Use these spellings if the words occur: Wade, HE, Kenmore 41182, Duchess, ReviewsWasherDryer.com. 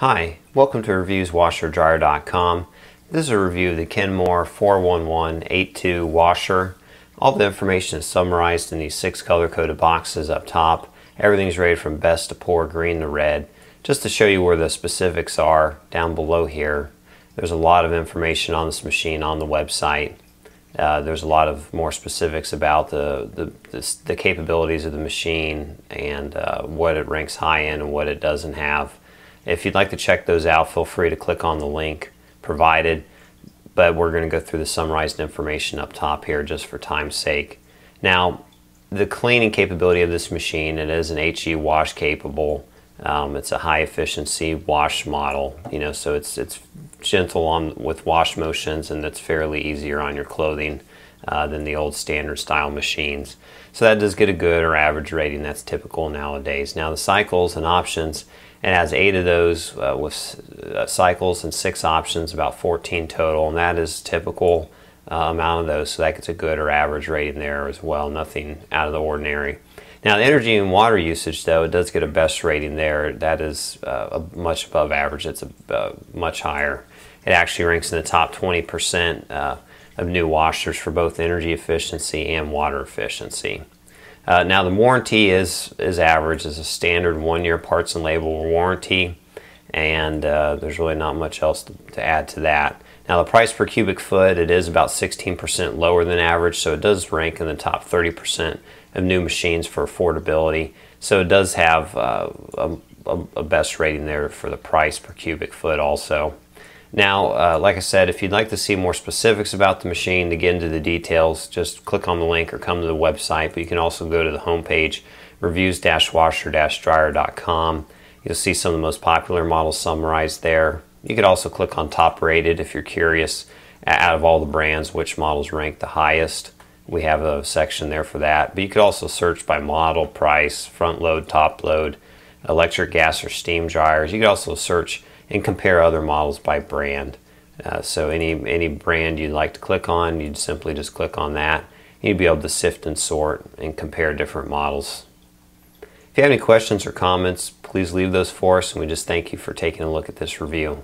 Hi, welcome to ReviewsWasherDryer.com. This is a review of the Kenmore 41182 washer. All the information is summarized in these 6 color-coded boxes up top. Everything's rated from best to poor, green to red, just to show you where the specifics are down below here. There's a lot of information on this machine on the website. There's a lot of more specifics about the capabilities of the machine and what it ranks high in and what it doesn't have. If you'd like to check those out, feel free to click on the link provided, but we're going to go through the summarized information up top here just for time's sake. Now, the cleaning capability of this machine, it is an HE wash capable. It's a high efficiency wash model, so it's gentle with wash motions, and that's fairly easier on your clothing than the old standard style machines. So that does get a good or average rating. That's typical nowadays. Now the cycles and options, it has 8 of those with cycles and 6 options, about 14 total, and that is typical amount of those, so that gets a good or average rating there as well. Nothing out of the ordinary. Now the energy and water usage, though, it does get a best rating there. That is much above average. It's much higher. It actually ranks in the top 20% of new washers for both energy efficiency and water efficiency. Now the warranty is average. It's a standard 1-year parts and label warranty, and there's really not much else to add to that. Now the price per cubic foot, it is about 16% lower than average, so it does rank in the top 30% of new machines for affordability. So it does have a best rating there for the price per cubic foot also. Now, like I said, if you'd like to see more specifics about the machine, to get into the details, just click on the link or come to the website, but you can also go to the homepage, reviews-washer-dryer.com. You'll see some of the most popular models summarized there. You could also click on top rated if you're curious, out of all the brands, which models rank the highest. We have a section there for that, but you could also search by model, price, front load, top load, electric, gas, or steam dryers. You could also search and compare other models by brand. So any brand you'd like to click on, you'd simply just click on that. You'd be able to sift and sort and compare different models. If you have any questions or comments, please leave those for us, and we just thank you for taking a look at this review.